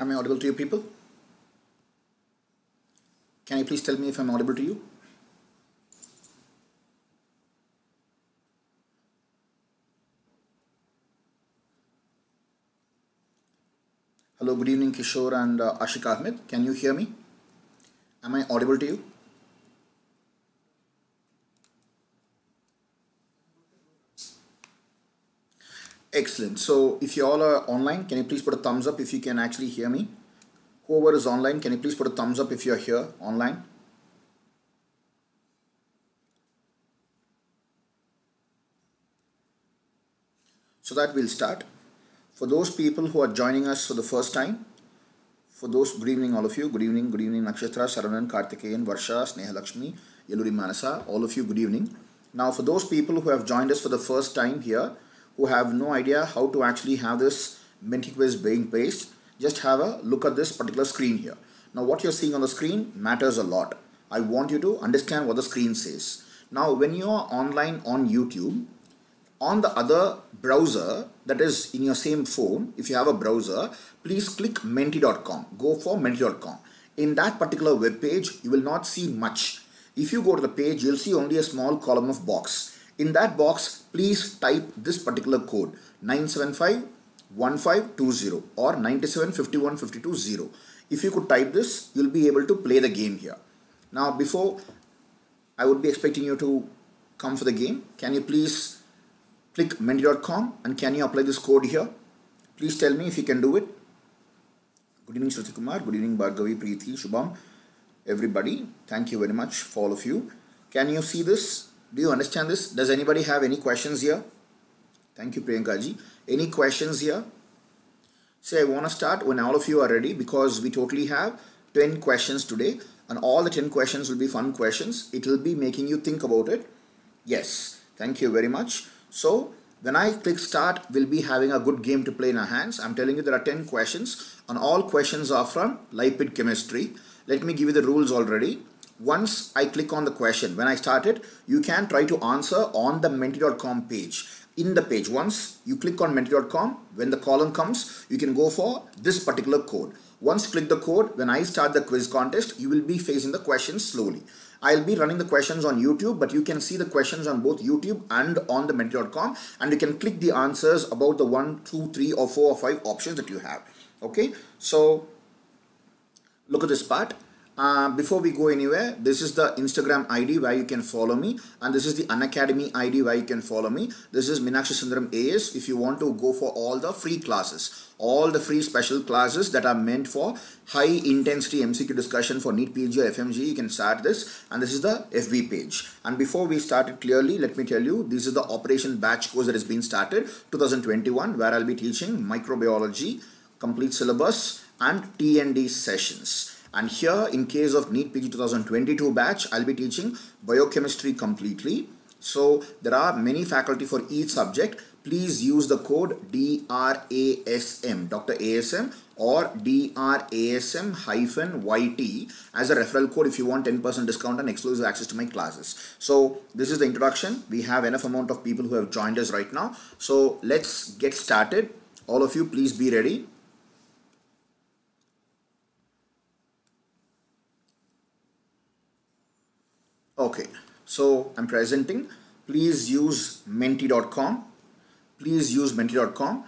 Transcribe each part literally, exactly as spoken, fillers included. Am I audible to you people? Can you please tell me if I'm audible to you? Hello, good evening Kishore and uh, Ashik Ahmed. Can you hear me? Am I audible to you? Excellent. So if you all are online, can you please put a thumbs up if you can actually hear me? Whoever is online, can you please put a thumbs up if you are here online? So that we'll start. For those people who are joining us for the first time, for those, good evening all of you, good evening, good evening Nakshatra, Saran, Kartikeyan, Varsha, Sneha Lakshmi, Yelluri Manasa, all of you, good evening. Now for those people who have joined us for the first time here, who have no idea how to actually have this Menti quiz being based, just have a look at this particular screen here. Now what you're seeing on the screen matters a lot. I want you to understand what the screen says. Now when you are online on YouTube, on the other browser that is in your same phone, if you have a browser, please click menti dot com. Go for menti dot com. In that particular web page, you will not see much. If you go to the page, you'll see only a small column of box. In that box, please type this particular code nine seven five one five two zero or nine seven five one five two zero. If you could type this, you'll be able to play the game here. Now, before I would be expecting you to come for the game, can you please click menti dot com and can you apply this code here? Please tell me if you can do it. Good evening Shri Kumar, good evening Bhardwaj Priyathi, Shubham, everybody. Thank you very much for all of you. Can you see this? Do you understand this? Does anybody have any questions here? Thank you Priyankaji. Any questions here? Say I want to start when all of you are ready because we totally have ten questions today and all the ten questions will be fun questions. It will be making you think about it. Yes, thank you very much. So when I click start, we'll be having a good game to play in our hands. I'm telling you there are ten questions and all questions are from lipid chemistry. Let me give you the rules already. Once I click on the question, when I start it, you can try to answer on the menti dot com page. In the page, once you click on menti dot com, when the column comes, you can go for this particular code. Once click the code, when I start the quiz contest, you will be facing the questions slowly. I'll be running the questions on YouTube, but you can see the questions on both YouTube and on the menti dot com, and you can click the answers about the one, two, three or four or five options that you have. Okay, so look at this part. Uh, before we go anywhere, this is the Instagram I D where you can follow me, and this is the Unacademy I D where you can follow me. This is Meenakshi Sundaram A S if you want to go for all the free classes, all the free special classes that are meant for high intensity M C Q discussion for NEET P G or F M G, you can start this. And this is the F B page. And before we start it clearly, let me tell you, this is the Operation Batch course that has been started twenty twenty-one where I'll be teaching microbiology, complete syllabus and T N D sessions. And here, in case of NEET P G twenty twenty-two batch, I'll be teaching biochemistry completely. So there are many faculty for each subject. Please use the code D R A S M, Doctor A S M or D R A S M Y T as a referral code if you want ten percent discount and exclusive access to my classes. So this is the introduction. We have enough amount of people who have joined us right now. So let's get started. All of you, please be ready. Okay, so I'm presenting. Please use menti dot com. Please use menti dot com.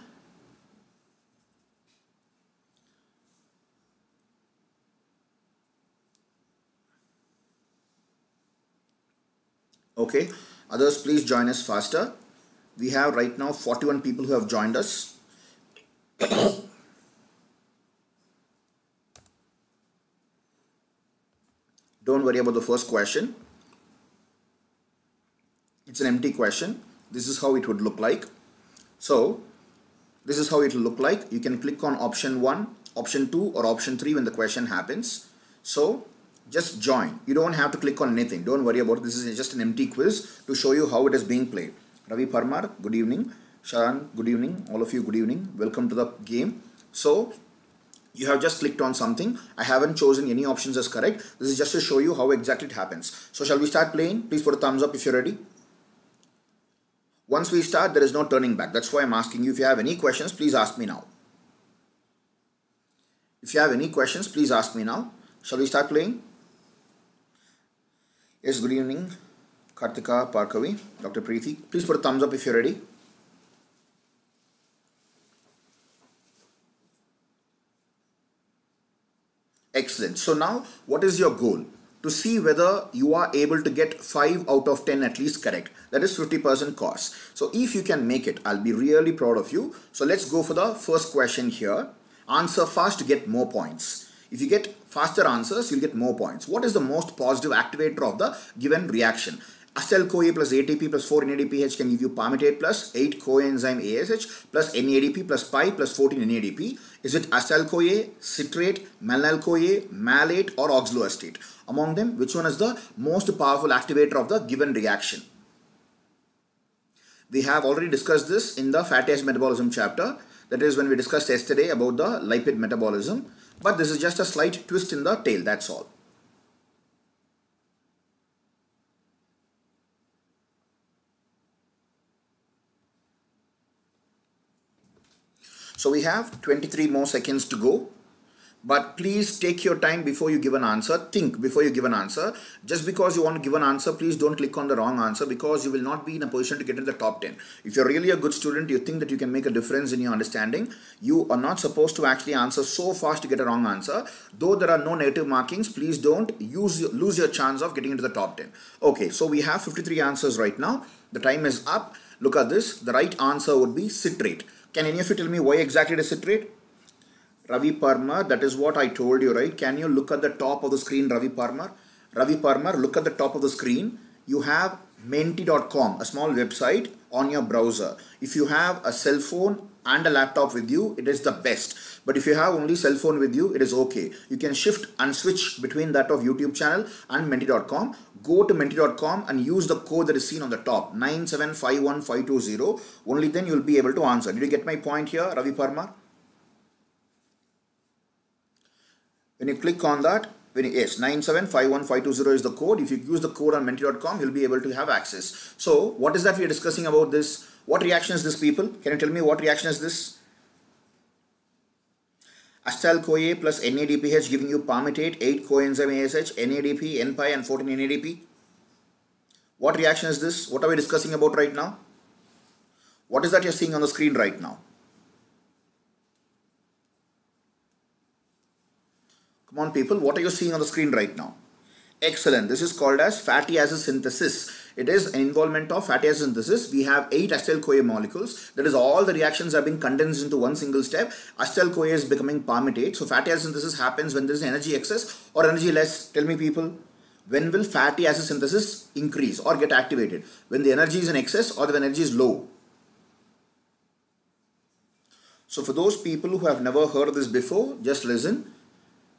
Okay, others please join us faster. We have right now forty-one people who have joined us. Don't worry about the first question. It's an empty question. This is how it would look like. So this is how it will look like. You can click on option one, option two or option three when the question happens. So just join. You don't have to click on anything. Don't worry about it. This is just an empty quiz to show you how it is being played. Ravi Parmar, good evening. Saran, good evening. All of you, good evening. Welcome to the game. So you have just clicked on something. I haven't chosen any options as correct. This is just to show you how exactly it happens. So shall we start playing? Please put a thumbs up if you're ready. Once we start, there is no turning back. That's why I'm asking you if you have any questions, please ask me now. If you have any questions, please ask me now. Shall we start playing? Yes, good evening, Kartika, Bhargavi, Doctor Priyathi. Please put a thumbs up if you're ready. Excellent. So now, what is your goal? To see whether you are able to get five out of ten at least correct. That is fifty percent course. So if you can make it, I'll be really proud of you. So let's go for the first question here. Answer fast to get more points. If you get faster answers, you'll get more points. What is the most positive activator of the given reaction? Acetyl-CoA plus A T P plus four N A D P H can give you palmitate plus eight coenzyme A S H plus N A D P plus pi plus fourteen N A D P. Is it acetyl-CoA, citrate, malonyl-CoA, malate or oxaloacetate? Among them, which one is the most powerful activator of the given reaction? We have already discussed this in the fatty acid metabolism chapter. That is when we discussed yesterday about the lipid metabolism. But this is just a slight twist in the tail, that's all. So we have twenty-three more seconds to go. But please take your time before you give an answer. Think before you give an answer. Just because you want to give an answer, please don't click on the wrong answer, because you will not be in a position to get into the top ten. If you're really a good student, you think that you can make a difference in your understanding, you are not supposed to actually answer so fast to get a wrong answer. Though there are no negative markings, please don't use lose your chance of getting into the top ten. Okay, so we have fifty-three answers right now. The time is up. Look at this. The right answer would be citrate. Can any of you tell me why exactly it is citrate? Ravi Parmar, that is what I told you, right? Can you look at the top of the screen, Ravi Parmar? Ravi Parmar, look at the top of the screen. You have menti dot com, a small website on your browser. If you have a cell phone and a laptop with you, it is the best. But if you have only cell phone with you, it is okay. You can shift and switch between that of YouTube channel and menti dot com. Go to menti dot com and use the code that is seen on the top, nine seven five one five two zero. Only then you will be able to answer. Did you get my point here, Ravi Parmar? When you click on that, when you, yes, nine seven five one five two zero is the code. If you use the code on menti dot com, you'll be able to have access. So what is that we are discussing about this? What reaction is this, people? Can you tell me what reaction is this? Acetyl-CoA plus N A D P H giving you palmitate, eight coenzyme A S H, N A D P, N P I and fourteen N A D P. What reaction is this? What are we discussing about right now? What is that you're seeing on the screen right now? Come on people, what are you seeing on the screen right now? Excellent. This is called as fatty acid synthesis. It is an involvement of fatty acid synthesis. We have eight acetyl-CoA molecules. That is, all the reactions have been condensed into one single step. Acetyl-CoA is becoming palmitate. So fatty acid synthesis happens when there is energy excess or energy less. Tell me people, when will fatty acid synthesis increase or get activated? When the energy is in excess or the energy is low. So for those people who have never heard this before, just listen.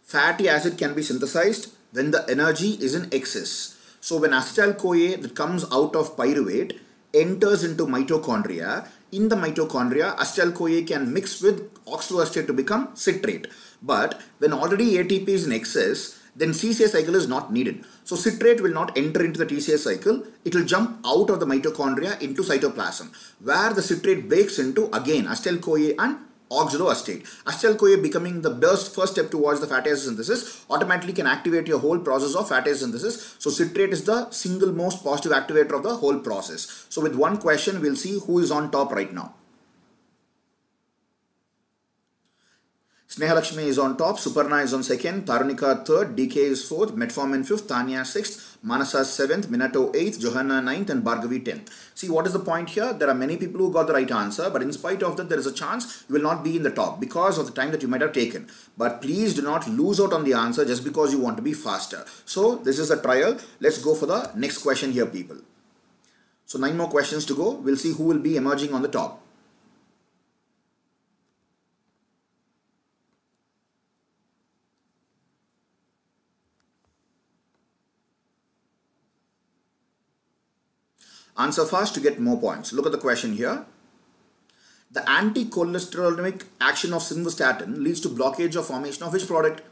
Fatty acid can be synthesized when the energy is in excess. So when acetyl-CoA that comes out of pyruvate enters into mitochondria, in the mitochondria acetyl-CoA can mix with oxaloacetate to become citrate. But when already A T P is in excess, then T C A cycle is not needed. So citrate will not enter into the T C A cycle. It will jump out of the mitochondria into cytoplasm, where the citrate breaks into again acetyl-CoA and oxaloacetate. Acetyl-CoA becoming the best first step towards the fatty acid synthesis automatically can activate your whole process of fatty acid synthesis. So citrate is the single most positive activator of the whole process. So with one question, we'll see who is on top right now. Sneha Lakshmi is on top, Suparna is on second, Tarunika third, D K is fourth, Metformin fifth, Tanya sixth, Manasa seventh, Minato eighth, Johanna ninth and Bhargavi tenth. See, what is the point here? There are many people who got the right answer, but in spite of that, there is a chance you will not be in the top because of the time that you might have taken. But please do not lose out on the answer just because you want to be faster. So this is a trial. Let's go for the next question here, people. So nine more questions to go. We'll see who will be emerging on the top. Answer fast to get more points. Look at the question here. The anti-cholesterolemic action of simvastatin leads to blockage of formation of which product?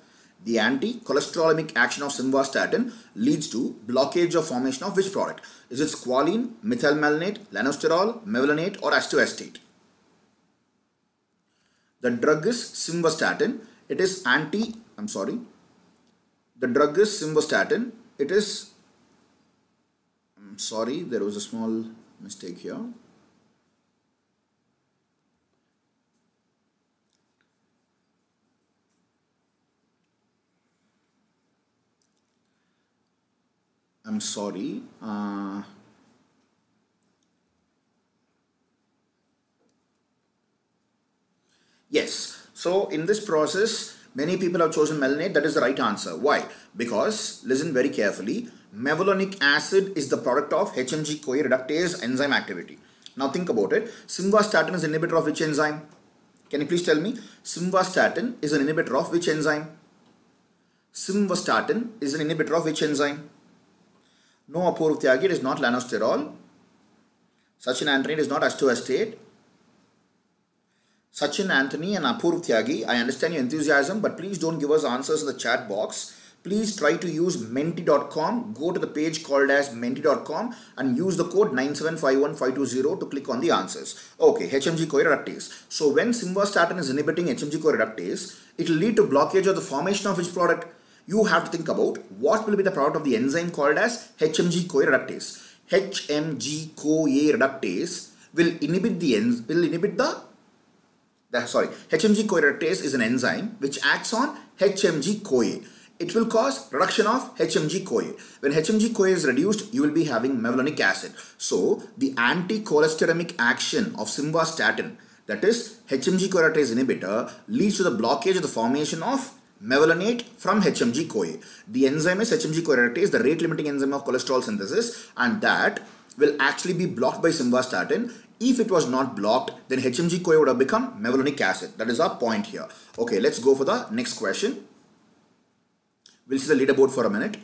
The anti-cholesterolemic action of simvastatin leads to blockage of formation of which product? Is it squalene, methylmalonate, lanosterol, mevalonate or acetoacetate? The drug is simvastatin. It is anti, I'm sorry, the drug is simvastatin. It is, I'm sorry, there was a small mistake here. I'm sorry. Uh, yes. So in this process, many people have chosen melanate. That is the right answer. Why? Because, listen very carefully, mevalonic acid is the product of H M G CoA reductase enzyme activity. Now think about it. Simvastatin is an inhibitor of which enzyme? Can you please tell me? Simvastatin is an inhibitor of which enzyme? Simvastatin is an inhibitor of which enzyme? No, Apoorv Tyagi, it is not lanosterol. Sachin Anthony, it is not astoestate. Sachin Anthony and Apoorv Tyagi, I understand your enthusiasm, but please don't give us answers in the chat box. Please try to use menti dot com. Go to the page called as menti dot com and use the code nine seven five one five two zero to click on the answers. Okay, H M G C o A reductase. So when simvastatin is inhibiting H M G C o A reductase, it will lead to blockage of the formation of which product? You have to think about what will be the product of the enzyme called as H M G C o A reductase. H M G C o A reductase will inhibit the enz will inhibit the, the sorry H M G C o A reductase is an enzyme which acts on H M G C o A. It will cause reduction of H M G C o A. When H M G C o A is reduced, you will be having mevalonic acid. So the anti-cholesteremic action of simvastatin, that is H M G C o A reductase inhibitor, leads to the blockage of the formation of mevalonate from H M G C o A. The enzyme is H M G C o A reductase, the rate limiting enzyme of cholesterol synthesis, and that will actually be blocked by simvastatin. If it was not blocked, then H M G C o A would have become mevalonic acid. That is our point here. Okay, let's go for the next question. We'll see the leaderboard for a minute.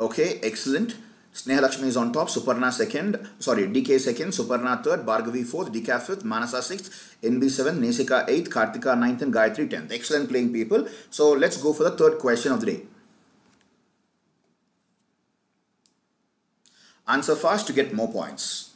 Okay, excellent. Sneha Lakshmi is on top, Suparna second, sorry, D K second, Suparna third, Bhargavi fourth, Decaf fifth, Manasa sixth, N B seventh, Nesika eighth, Kartika ninth, and Gayatri tenth. Excellent playing, people. So let's go for the third question of the day. Answer fast to get more points.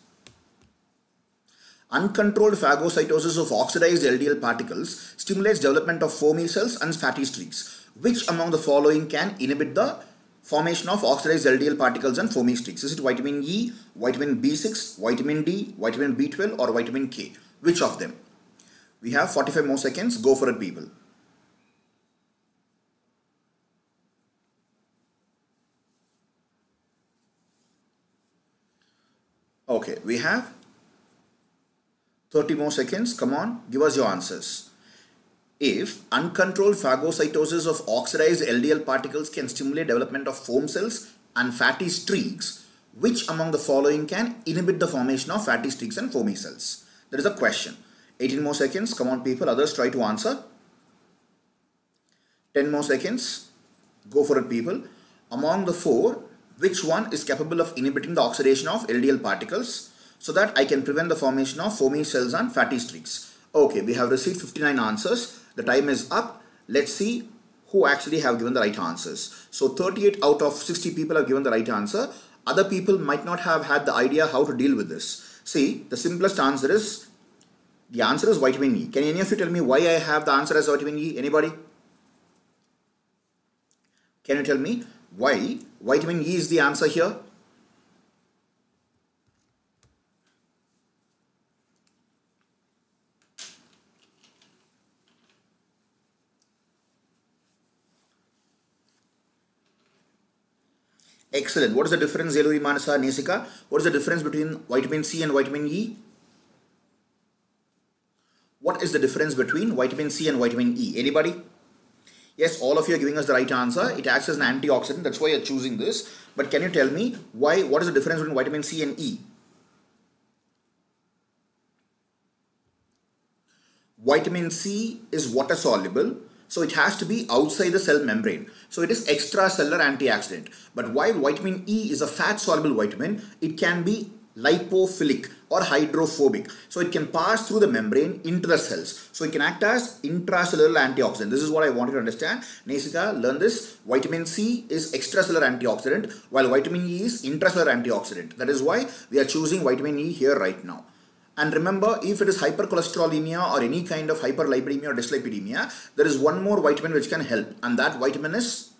Uncontrolled phagocytosis of oxidized L D L particles stimulates development of foamy cells and fatty streaks. Which among the following can inhibit the formation of oxidized L D L particles and foamy streaks? Is it vitamin E, vitamin B six, vitamin D, vitamin B twelve, or vitamin K? Which of them? We have forty-five more seconds. Go for it, people. Okay, we have thirty more seconds. Come on, give us your answers. If uncontrolled phagocytosis of oxidized L D L particles can stimulate development of foam cells and fatty streaks, which among the following can inhibit the formation of fatty streaks and foamy cells? That is a question. eighteen more seconds. Come on, people. Others try to answer. ten more seconds. Go for it, people. Among the four, which one is capable of inhibiting the oxidation of L D L particles so that I can prevent the formation of foamy cells and fatty streaks? Okay, we have received fifty-nine answers. The time is up. Let's see who actually have given the right answers. So thirty-eight out of sixty people have given the right answer. Other people might not have had the idea how to deal with this. See, the simplest answer is, the answer is vitamin E. Can any of you tell me why I have the answer as vitamin E? Anybody? Can you tell me why vitamin E is the answer here? Excellent. What is the difference, Yelluri Manasa, Nesika? What is the difference between vitamin C and vitamin E? What is the difference between vitamin C and vitamin E? Anybody? Yes, all of you are giving us the right answer. It acts as an antioxidant. That's why you're choosing this. But can you tell me why? What is the difference between vitamin C and E? Vitamin C is water soluble. So it has to be outside the cell membrane. So it is extracellular antioxidant. But while vitamin E is a fat-soluble vitamin, it can be lipophilic or hydrophobic. So it can pass through the membrane into the cells. So it can act as intracellular antioxidant. This is what I want you to understand. Nesika, learn this. Vitamin C is extracellular antioxidant, while vitamin E is intracellular antioxidant. That is why we are choosing vitamin E here right now. And remember, if it is hypercholesterolemia or any kind of hyperlipidemia or dyslipidemia, there is one more vitamin which can help. And that vitamin is,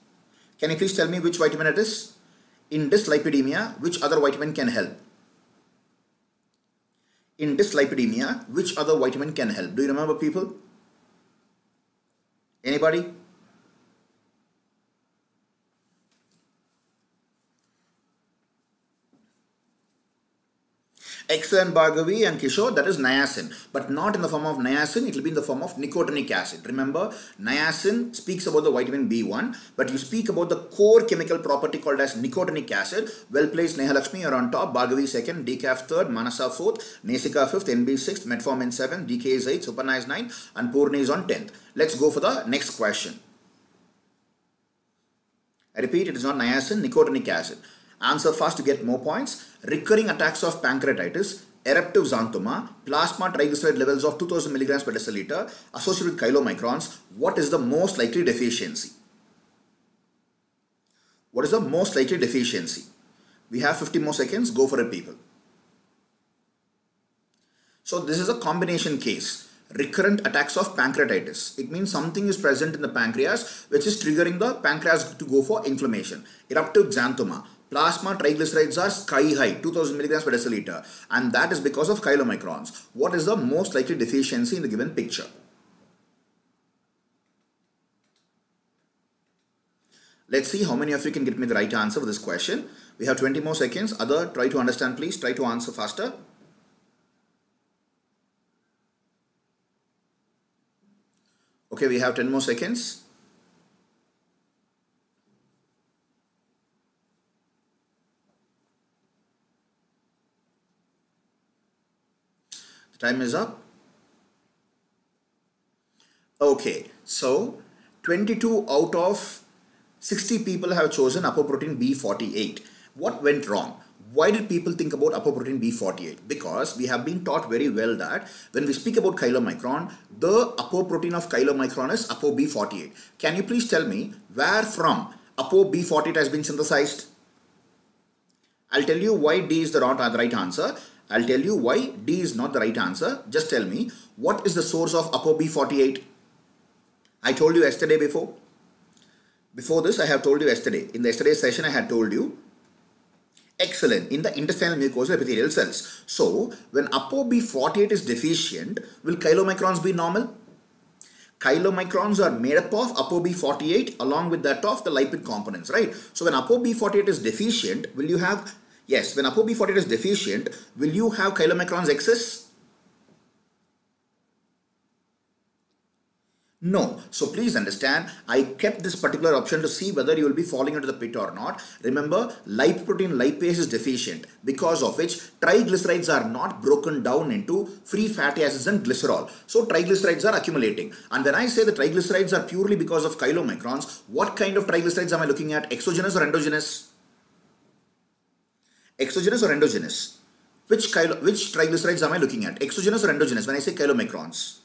can you please tell me which vitamin it is? In dyslipidemia, which other vitamin can help? In dyslipidemia, which other vitamin can help? Do you remember, people? Anybody? Excellent, Bhargavi and Kishore, that is niacin, but not in the form of niacin, it will be in the form of nicotinic acid. Remember, niacin speaks about the vitamin B one, but you speak about the core chemical property called as nicotinic acid. Well placed, Sneha Lakshmi, you are on top, Bhargavi second, Decaf third, Manasa fourth, Nesika fifth, N B sixth, Metformin seventh, D K is eighth, Suparna is ninth, and Poorna is on tenth. Let's go for the next question. I repeat, it is not niacin, nicotinic acid. Answer fast to get more points. Recurring attacks of pancreatitis, eruptive xanthoma, plasma triglyceride levels of two thousand milligrams per deciliter associated with chylomicrons. What is the most likely deficiency? What is the most likely deficiency? We have fifty more seconds. Go for it, people. So this is a combination case. Recurrent attacks of pancreatitis. It means something is present in the pancreas which is triggering the pancreas to go for inflammation. Eruptive xanthoma. Plasma triglycerides are sky high, two thousand milligrams per deciliter, and that is because of chylomicrons. What is the most likely deficiency in the given picture? Let's see how many of you can get me the right answer for this question. We have twenty more seconds. Other, try to understand, please. Try to answer faster. Okay, we have ten more seconds. Time is up. Okay, so twenty-two out of sixty people have chosen apoprotein B forty-eight. What went wrong? Why did people think about apoprotein B forty-eight? Because we have been taught very well that when we speak about chylomicron, the apoprotein of chylomicron is apo B forty-eight. Can you please tell me where from apo B forty-eight has been synthesized? I'll tell you why D is the right answer. I'll tell you why D is not the right answer. Just tell me, what is the source of apo B forty-eight? I told you yesterday before. Before this, I have told you yesterday. In the yesterday's session, I had told you. Excellent. In the intestinal mucosal epithelial cells. So, when apo B forty-eight is deficient, will chylomicrons be normal? Chylomicrons are made up of apo B forty-eight along with that of the lipid components, right? So, when apo B forty-eight is deficient, will you have... Yes, when apo B forty-eight is deficient, will you have chylomicrons excess? No. So please understand, I kept this particular option to see whether you will be falling into the pit or not. Remember, lipoprotein lipase is deficient, because of which triglycerides are not broken down into free fatty acids and glycerol. So triglycerides are accumulating. And when I say the triglycerides are purely because of chylomicrons, what kind of triglycerides am I looking at? Exogenous or endogenous? Exogenous or endogenous? Which, which triglycerides am I looking at? Exogenous or endogenous when I say chylomicrons?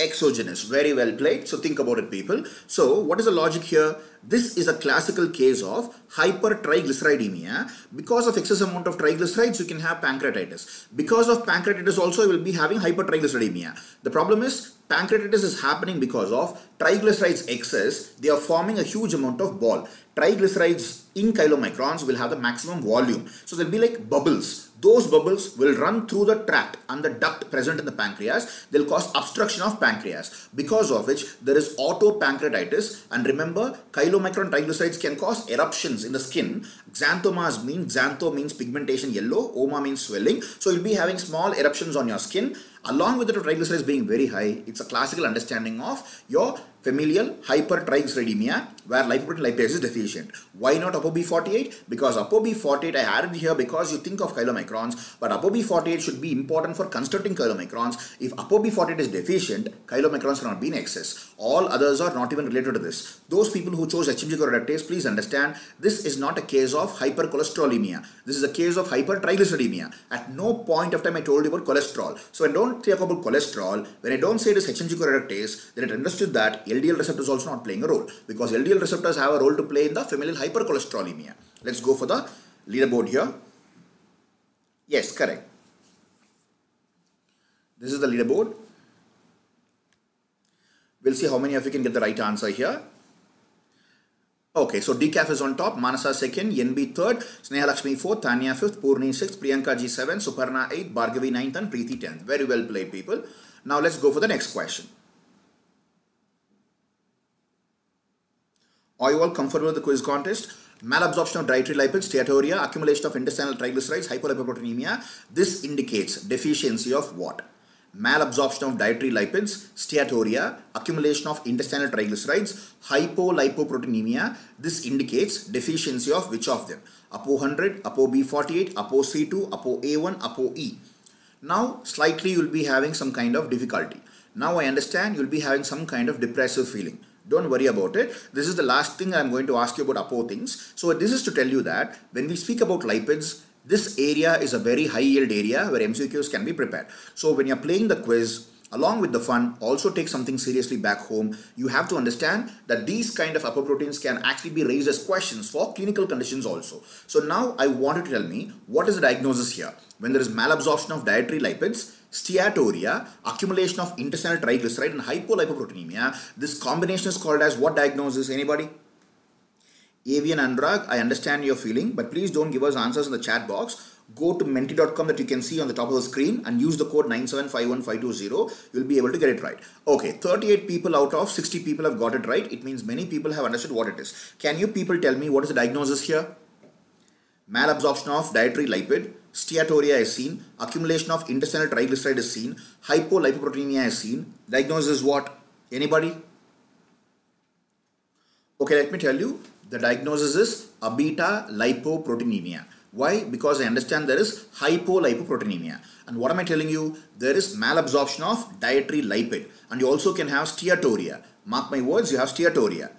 Exogenous. Very well played. So think about it, people. So what is the logic here? This is a classical case of hypertriglyceridemia. Because of excess amount of triglycerides, you can have pancreatitis. Because of pancreatitis also, you will be having hypertriglyceridemia. The problem is, pancreatitis is happening because of triglycerides excess. They are forming a huge amount of ball. Triglycerides in chylomicrons will have the maximum volume. So they'll be like bubbles. Those bubbles will run through the tract and the duct present in the pancreas. They'll cause obstruction of pancreas, because of which there is autopancreatitis. And remember, chylomicron triglycerides can cause eruptions in the skin. Xanthomas mean, xantho means pigmentation yellow, oma means swelling. So you'll be having small eruptions on your skin. Along with the triglycerides being very high, it's a classical understanding of your familial hypertriglyceridemia where lipoprotein lipase is deficient. Why not apo B forty-eight? Because apo B forty-eight, I added here because you think of chylomicrons, but apo B forty-eight should be important for constructing chylomicrons. If apo B forty-eight is deficient, chylomicrons cannot be in excess. All others are not even related to this. Those people who chose H M G correductase, please understand, this is not a case of hypercholesterolemia. This is a case of hypertriglyceridemia. At no point of time I told you about cholesterol. So I don't don't talk about cholesterol, when I don't say it is H M G co-reductase, then it understood that L D L receptor is also not playing a role, because L D L receptors have a role to play in the familial hypercholesterolemia. Let's go for the leaderboard here. Yes, correct. This is the leaderboard. We'll see how many of you can get the right answer here. Okay, so Decaf is on top, Manasa second, N B third, Sneha Lakshmi fourth, Tanya fifth, Purni sixth, Priyankaji seventh, Suparna eighth, Bhargavi ninth and Preeti tenth. Very well played, people. Now let's go for the next question. Are you all comfortable with the quiz contest? Malabsorption of dietary lipids, steatorrhea, accumulation of intestinal triglycerides, hyperlipoproteinemia. This indicates deficiency of what? Malabsorption of dietary lipids, steatorrhea, accumulation of intestinal triglycerides, hypolipoproteinemia. This indicates deficiency of which of them? Apo one hundred, Apo B forty-eight, Apo C two, Apo A one, Apo E. Now, slightly you will be having some kind of difficulty. Now I understand you will be having some kind of depressive feeling. Don't worry about it. This is the last thing I am going to ask you about Apo things. So this is to tell you that when we speak about lipids, this area is a very high yield area where M C Qs can be prepared. So when you're playing the quiz, along with the fun, also take something seriously back home. You have to understand that these kind of apoproteins can actually be raised as questions for clinical conditions also. So now I want you to tell me, what is the diagnosis here? When there is malabsorption of dietary lipids, steatorrhea, accumulation of intestinal triglyceride and hypolipoproteinemia, this combination is called as what diagnosis? Anybody? Avian Anurag, I understand your feeling, but please don't give us answers in the chat box. Go to menti dot com that you can see on the top of the screen and use the code nine seven five one five two zero. You'll be able to get it right. Okay, thirty-eight people out of sixty people have got it right. It means many people have understood what it is. Can you people tell me what is the diagnosis here? Malabsorption of dietary lipid, steatorrhea is seen, accumulation of intestinal triglyceride is seen, hypolipoproteinemia is seen. Diagnosis is what? Anybody? Okay, let me tell you. The diagnosis is abeta-lipoproteinemia. Why? Because I understand there is hypolipoproteinemia. And what am I telling you? There is malabsorption of dietary lipid. And you also can have steatorrhea. Mark my words, you have steatorrhea.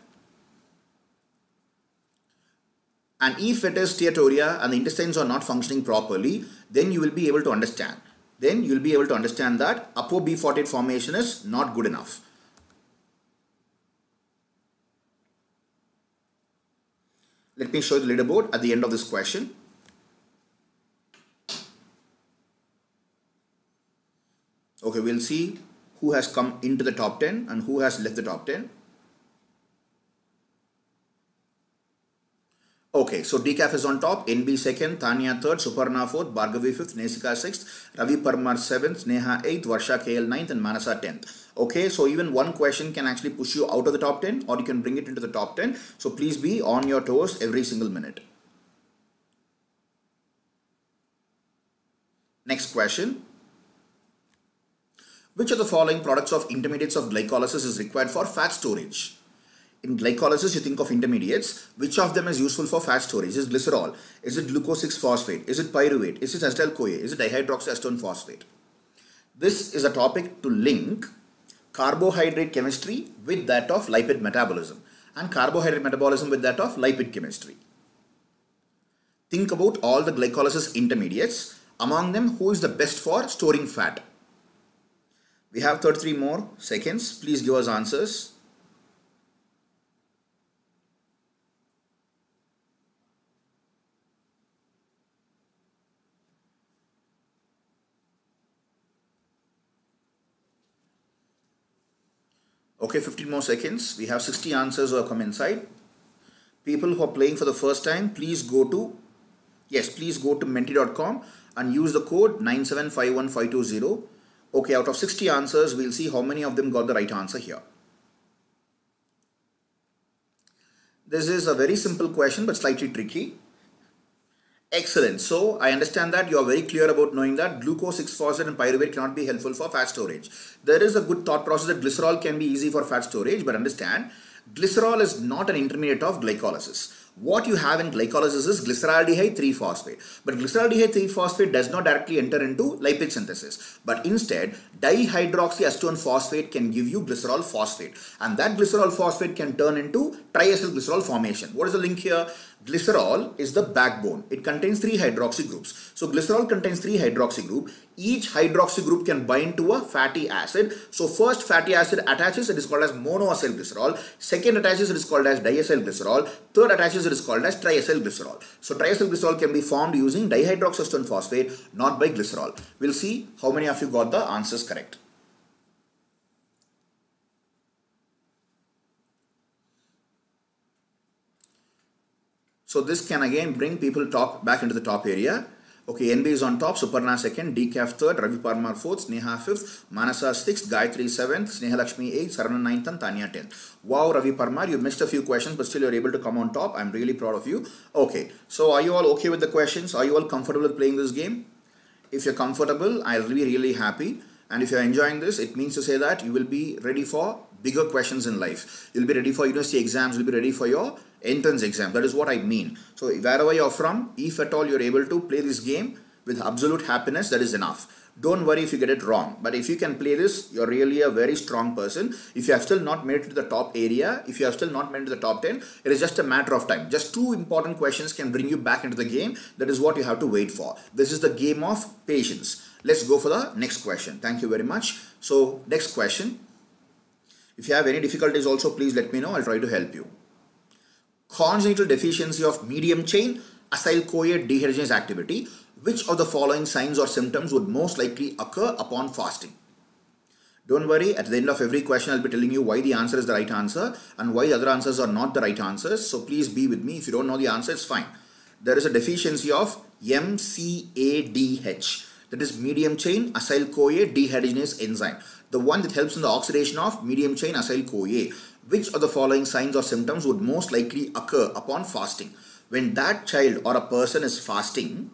And if it is steatorrhea and the intestines are not functioning properly, then you will be able to understand. Then you will be able to understand that Apo B forty-eight formation is not good enough. Let me show you the leaderboard at the end of this question. Okay, we'll see who has come into the top ten and who has left the top ten. Okay, so Decaf is on top, N B second, Tanya third, Suparna fourth, Bhargavi fifth, Nesika sixth, Ravi Parmar seventh, Neha eighth, Varsha K L ninth and Manasa tenth. Okay, so even one question can actually push you out of the top ten or you can bring it into the top ten. So please be on your toes every single minute. Next question. Which of the following products of intermediates of glycolysis is required for fat storage? In glycolysis, you think of intermediates. Which of them is useful for fat storage? Is it glycerol? Is it glucose six phosphate? Is it pyruvate? Is it acetyl-CoA? Is it dihydroxyacetone phosphate? This is a topic to link carbohydrate chemistry with that of lipid metabolism and carbohydrate metabolism with that of lipid chemistry. Think about all the glycolysis intermediates. Among them, who is the best for storing fat? We have thirty-three more seconds. Please give us answers. Okay, fifteen more seconds. We have sixty answers who have come inside. People who are playing for the first time, please go to, yes, please go to menti dot com and use the code nine seven five one five two zero. Okay, out of sixty answers, we'll see how many of them got the right answer here. This is a very simple question, but slightly tricky. Excellent. So I understand that you are very clear about knowing that glucose six phosphate and pyruvate cannot be helpful for fat storage. There is a good thought process that glycerol can be easy for fat storage, but understand glycerol is not an intermediate of glycolysis. What you have in glycolysis is glyceraldehyde three phosphate. But glyceraldehyde three phosphate does not directly enter into lipid synthesis. But instead, dihydroxyacetone phosphate can give you glycerol phosphate. And that glycerol phosphate can turn into triacyl glycerol formation. What is the link here? Glycerol is the backbone. It contains three hydroxy groups. So glycerol contains three hydroxy group. Each hydroxy group can bind to a fatty acid. So first fatty acid attaches, it is called as monoacyl glycerol. Second attaches, it is called as diacyl glycerol. Third attaches, it is called as triacyl glycerol. So triacyl glycerol can be formed using dihydroxystone phosphate, not by glycerol. We'll see how many of you got the answers correct. So this can again bring people top back into the top area. Okay, N B is on top, Suparna second, Decaf third, Ravi Parmar fourth, Sneha fifth, Manasa sixth, Gayatri seventh, Sneha Lakshmi eighth, Saran ninth and Tanya tenth. Wow, Ravi Parmar, you missed a few questions but still you are able to come on top. I am really proud of you. Okay, so are you all okay with the questions? Are you all comfortable with playing this game? If you are comfortable, I will be really happy. And if you are enjoying this, it means to say that you will be ready for bigger questions in life. You will be ready for university exams, you will be ready for your entrance exam. That is what I mean. So wherever you are from, if at all you are able to play this game with absolute happiness, that is enough. Don't worry if you get it wrong. But if you can play this, you are really a very strong person. If you have still not made it to the top area, if you have still not made it to the top ten, it is just a matter of time. Just two important questions can bring you back into the game. That is what you have to wait for. This is the game of patience. Let's go for the next question. Thank you very much. So next question. If you have any difficulties also, please let me know. I'll try to help you. Congenital deficiency of medium chain acyl-CoA dehydrogenase activity. Which of the following signs or symptoms would most likely occur upon fasting? Don't worry, at the end of every question, I'll be telling you why the answer is the right answer and why the other answers are not the right answers. So please be with me. If you don't know the answer, it's fine. There is a deficiency of M C A D H. That is medium chain acyl-CoA dehydrogenase enzyme. The one that helps in the oxidation of medium chain acyl-CoA. Which of the following signs or symptoms would most likely occur upon fasting? When that child or a person is fasting,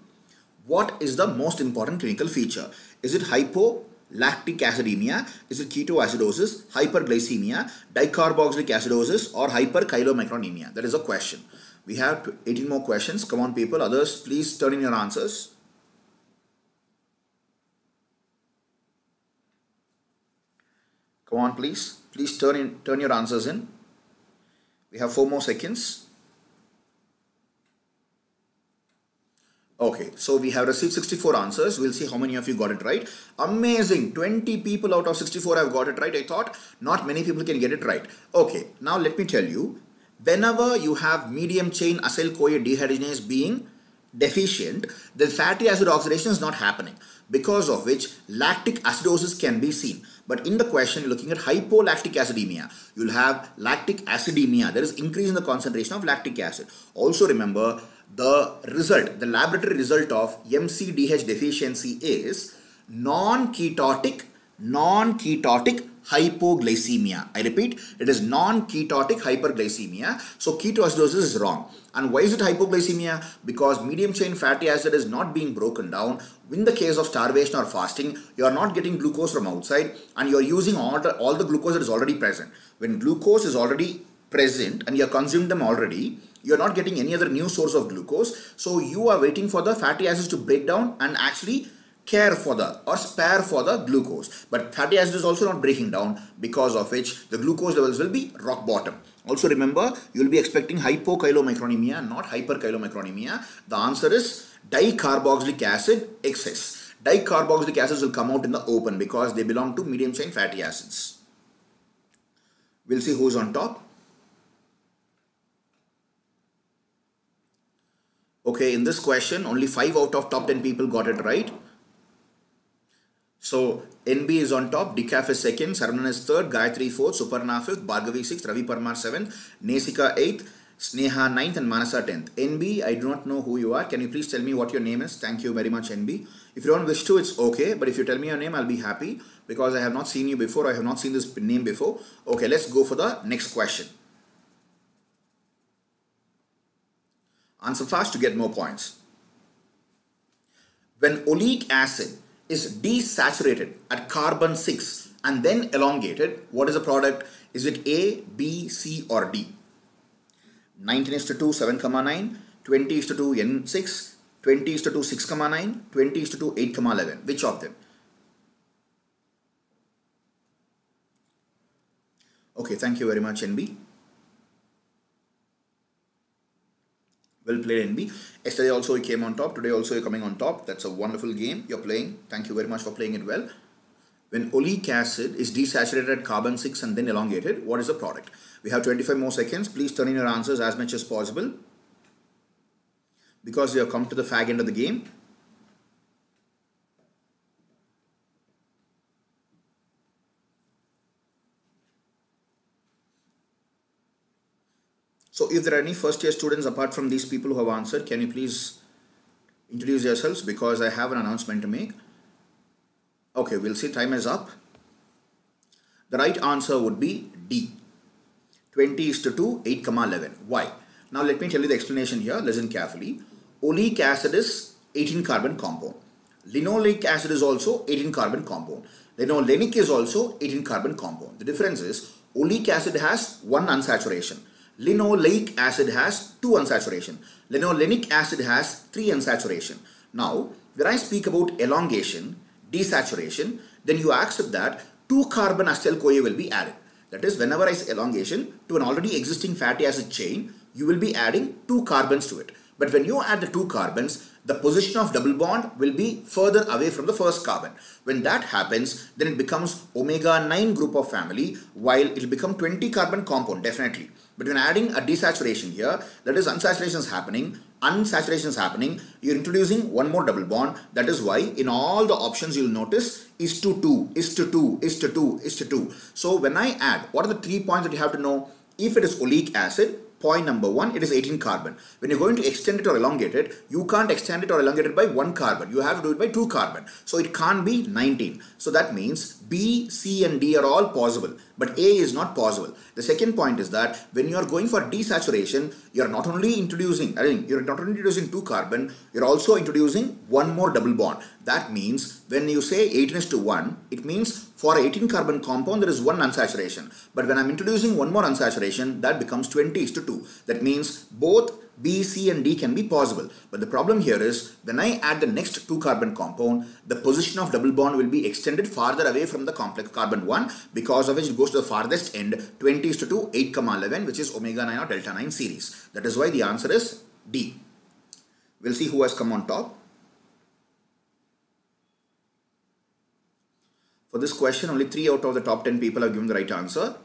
what is the most important clinical feature? Is it hypolactic acidemia? Is it ketoacidosis, hyperglycemia, dicarboxylic acidosis or hyperchylomicronemia? That is a question. We have eighteen more questions. Come on people, others please turn in your answers. Come on, please. Please turn in, turn your answers in. We have four more seconds. Okay, so we have received sixty-four answers. We'll see how many of you got it right. Amazing, twenty people out of sixty-four have got it right. I thought not many people can get it right. Okay, now let me tell you, whenever you have medium chain acyl-CoA dehydrogenase being deficient, the fatty acid oxidation is not happening, because of which lactic acidosis can be seen. But in the question, you're looking at hypolactic acidemia. You'll have lactic acidemia. There is increase in the concentration of lactic acid. Also remember, the result, the laboratory result of M C D H deficiency is non-ketotic, non-ketotic hypoglycemia. I repeat, it is non-ketotic hyperglycemia. So ketoacidosis is wrong. And why is it hypoglycemia? Because medium chain fatty acid is not being broken down. In the case of starvation or fasting, you are not getting glucose from outside and you are using all the, all the glucose that is already present. When glucose is already present and you have consumed them already, you are not getting any other new source of glucose. So you are waiting for the fatty acids to break down and actually care for the or spare for the glucose. But fatty acid is also not breaking down, because of which the glucose levels will be rock bottom. Also remember, you will be expecting hypochylomicronemia, not hyperchylomicronemia. The answer is dicarboxylic acid excess. Dicarboxylic acids will come out in the open because they belong to medium chain fatty acids. We'll see who's on top. Okay, in this question, only five out of top ten people got it right. So N B is on top, Decaf is second, Saranan is third, Gayatri fourth, Suparna fifth, Bhargavi sixth, Ravi Parmar seventh, Nesika eighth, Sneha ninth and Manasa tenth. N B, I do not know who you are. Can you please tell me what your name is? Thank you very much, N B. If you don't wish to, it's okay. But if you tell me your name, I'll be happy, because I have not seen you before. I have not seen this name before. Okay, let's go for the next question. Answer fast to get more points. When oleic acid is desaturated at carbon six and then elongated, what is the product? Is it A, B, C or D? nineteen is to two, seven, nine, twenty is to two, N six, twenty is to two, six, nine, twenty is to two, eight, eleven. Which of them? Okay, thank you very much, N B. People played N B. Yesterday also you came on top. Today also you're coming on top. That's a wonderful game you're playing. Thank you very much for playing it well. When oleic acid is desaturated at carbon six and then elongated, what is the product? We have twenty-five more seconds. Please turn in your answers as much as possible, because we have come to the fag end of the game. So if there are any first year students apart from these people who have answered, can you please introduce yourselves, because I have an announcement to make. Okay, we'll see, time is up. The right answer would be D. twenty is to two, eight comma eleven. Why? Now let me tell you the explanation here. Listen carefully. Oleic acid is eighteen carbon compound. Linoleic acid is also eighteen carbon compound. Linolenic is also eighteen carbon compound. The difference is oleic acid has one unsaturation. Linoleic acid has two unsaturation. Linolenic acid has three unsaturation. Now, when I speak about elongation, desaturation, then you accept that two carbon acetyl CoA will be added. That is, whenever I say elongation to an already existing fatty acid chain, you will be adding two carbons to it. But when you add the two carbons, the position of double bond will be further away from the first carbon. When that happens, then it becomes omega nine group of family, while it will become twenty carbon compound, definitely. But when adding a desaturation here, that is unsaturation is happening, unsaturation is happening, you're introducing one more double bond. That is why in all the options you'll notice is to two, is to two, is to two, is to two. So when I add, what are the three points that you have to know? If it is oleic acid, point number one, it is eighteen carbon. When you're going to extend it or elongate it, you can't extend it or elongate it by one carbon. You have to do it by two carbon. So it can't be nineteen. So that means B, C and D are all possible, but A is not possible. The second point is that when you are going for desaturation, you're not only introducing, I mean, you're not only introducing two carbon, you're also introducing one more double bond. That means when you say eighteen is to one, it means for eighteen carbon compound, there is one unsaturation. But when I'm introducing one more unsaturation, that becomes twenty is to two. That means both B, C and D can be possible. But the problem here is when I add the next two carbon compound, the position of double bond will be extended farther away from the complex carbon one, because of which it goes to the farthest end, twenty is to two, eight comma eleven, which is omega nine or delta nine series. That is why the answer is D. We'll see who has come on top. For this question, only three out of the top ten people have given the right answer.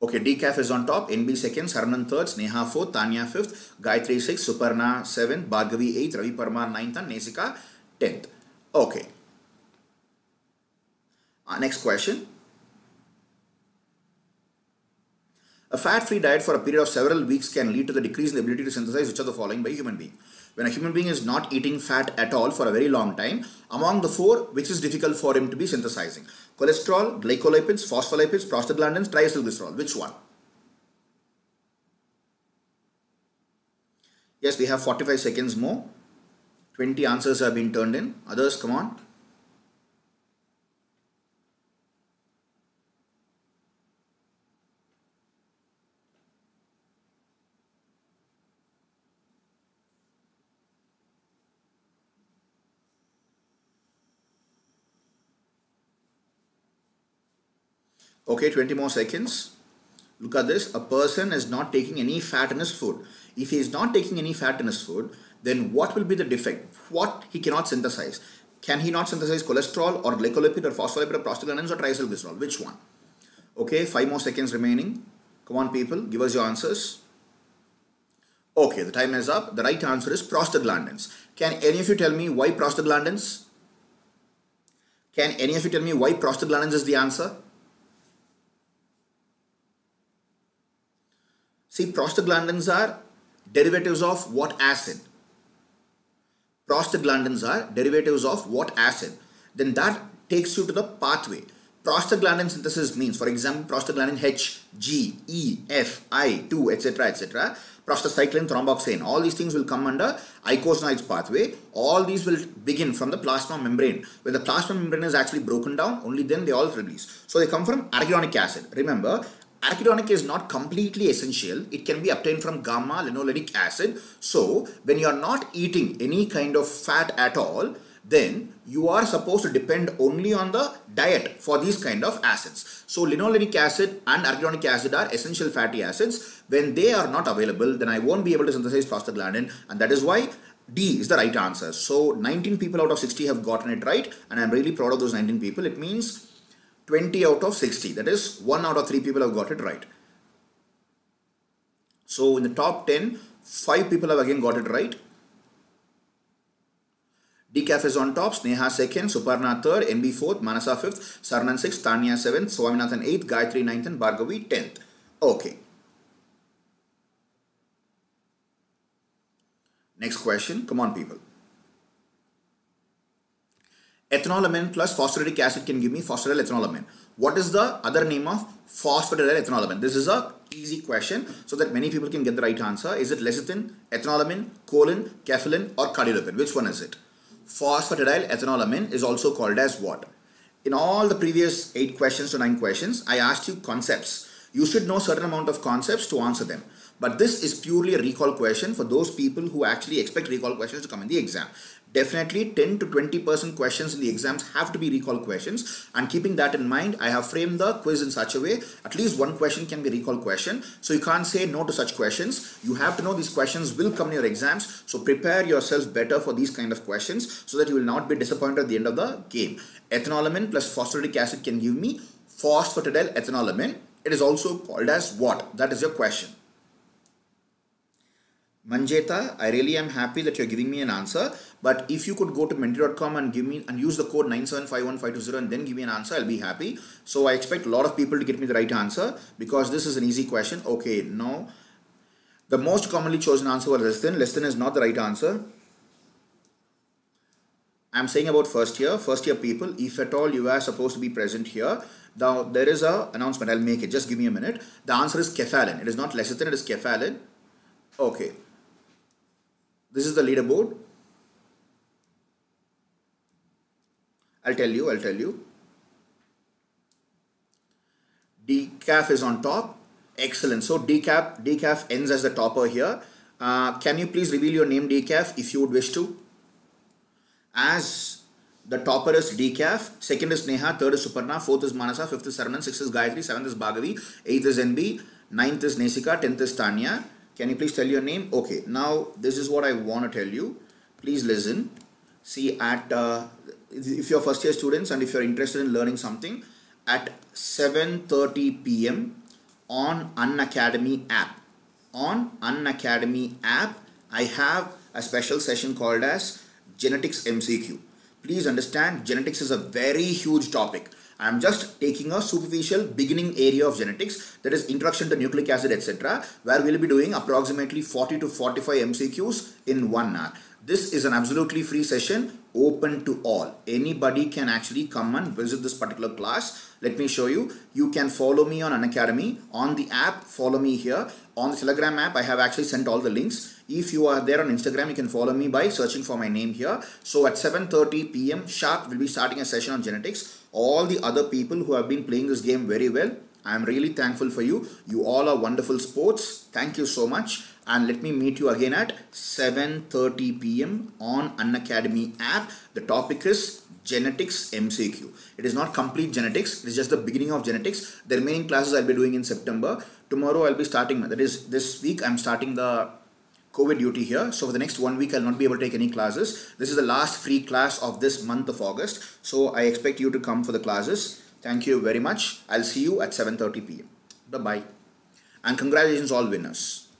Okay, Decaf is on top, N B second, Saran third, Sneha fourth, Tanya fifth, Gayatri sixth, Suparna seventh, Bhargavi eighth, Ravi Parmar ninth and Nesika tenth. Okay. Our next question. A fat-free diet for a period of several weeks can lead to the decrease in the ability to synthesize which of the following by a human being. When a human being is not eating fat at all for a very long time, among the four, which is difficult for him to be synthesizing? Cholesterol, glycolipids, phospholipids, prostaglandins, triacylglycerol. Which one? Yes, we have forty-five seconds more. twenty answers have been turned in. Others, come on. Okay, twenty more seconds. Look at this. A person is not taking any fat in his food. If he is not taking any fat in his food, then what will be the defect? What he cannot synthesize? Can he not synthesize cholesterol or glycolipid or phospholipid or prostaglandins or triacylglycerol? Which one? Okay, five more seconds remaining. Come on, people. Give us your answers. Okay, the time is up. The right answer is prostaglandins. Can any of you tell me why prostaglandins? Can any of you tell me why prostaglandins is the answer? See, prostaglandins are derivatives of what acid? Prostaglandins are derivatives of what acid? Then that takes you to the pathway. Prostaglandin synthesis means, for example, prostaglandin H, G, E, F, I, two, et cetera, et cetera. Prostacyclin, thromboxane, all these things will come under eicosanoids pathway. All these will begin from the plasma membrane. When the plasma membrane is actually broken down, only then they all release. So they come from arachidonic acid. Remember, arachidonic is not completely essential. It can be obtained from gamma linolenic acid. So when you are not eating any kind of fat at all, then you are supposed to depend only on the diet for these kind of acids. So linolenic acid and arachidonic acid are essential fatty acids. When they are not available, then I won't be able to synthesize prostaglandin, and that is why D is the right answer. So nineteen people out of sixty have gotten it right, and I'm really proud of those nineteen people. It means twenty out of sixty, that is one out of three people have got it right. So in the top ten, five people have again got it right. Decaf is on top, Sneha second, Suparna third, N B fourth, Manasa fifth, Saran sixth, Tanya seventh, Swaminathan eighth, Gayatri ninth, and Bhargavi tenth. Okay. Next question. Come on, people. Ethanolamine plus phosphoric acid can give me phosphoryl ethanolamine. What is the other name of phosphoryl ethanolamine? This is a easy question so that many people can get the right answer. Is it lecithin, ethanolamine, choline, kephalin, or cardiolipin? Which one is it? Phosphatidyl ethanolamine is also called as what? In all the previous eight questions to nine questions, I asked you concepts. You should know certain amount of concepts to answer them. But this is purely a recall question for those people who actually expect recall questions to come in the exam. Definitely ten to twenty percent questions in the exams have to be recall questions, and keeping that in mind, I have framed the quiz in such a way at least one question can be recall question. So you can't say no to such questions. You have to know these questions will come in your exams. So prepare yourself better for these kind of questions so that you will not be disappointed at the end of the game. Ethanolamine plus phosphoric acid can give me phosphatidyl ethanolamine. It is also called as what? That is your question. Manjeta, I really am happy that you're giving me an answer, but if you could go to menti dot com and give me and use the code nine seven five one five two zero and then give me an answer, I'll be happy. So I expect a lot of people to get me the right answer because this is an easy question. Okay, no. The most commonly chosen answer was lecithin. Lecithin is not the right answer. I'm saying about first year, first year people, if at all you are supposed to be present here. Now there is a announcement, I'll make it, just give me a minute. The answer is kephalin. It is not lecithin, it is kephalin. Okay. This is the leaderboard. I'll tell you, I'll tell you. Decaf is on top. Excellent. So decaf, decaf ends as the topper here. Uh, can you please reveal your name, decaf, if you would wish to? As the topper is decaf, second is Neha, third is Suparna, fourth is Manasa, fifth is Saran, sixth is Gayatri, seventh is Bhagavi, eighth is N B, ninth is Nesika, tenth is Tanya. Can you please tell your name? Okay, now this is what I want to tell you. Please listen. See, at uh, if you're first year students and if you're interested in learning something, at seven thirty p m on Unacademy app, on Unacademy app, I have a special session called as Genetics M C Q. Please understand, genetics is a very huge topic. I am just taking a superficial beginning area of genetics, that is introduction to nucleic acid, et cetera, where we will be doing approximately forty to forty-five M C Qs in one hour. This is an absolutely free session, open to all. Anybody can actually come and visit this particular class. Let me show you. You can follow me on Unacademy, on the app, follow me here. On the Telegram app, I have actually sent all the links. If you are there on Instagram, you can follow me by searching for my name here. So at seven thirty p m sharp, we'll be starting a session on genetics. All the other people who have been playing this game very well, I am really thankful for you. You all are wonderful sports. Thank you so much. And let me meet you again at seven thirty p m on Unacademy app. The topic is Genetics M C Q. It is not complete genetics. It is just the beginning of genetics. The remaining classes I'll be doing in September. Tomorrow I'll be starting, that is this week I'm starting the COVID duty here. So for the next one week, I'll not be able to take any classes. This is the last free class of this month of August. So I expect you to come for the classes. Thank you very much. I'll see you at seven thirty p m Bye-bye. And congratulations all winners.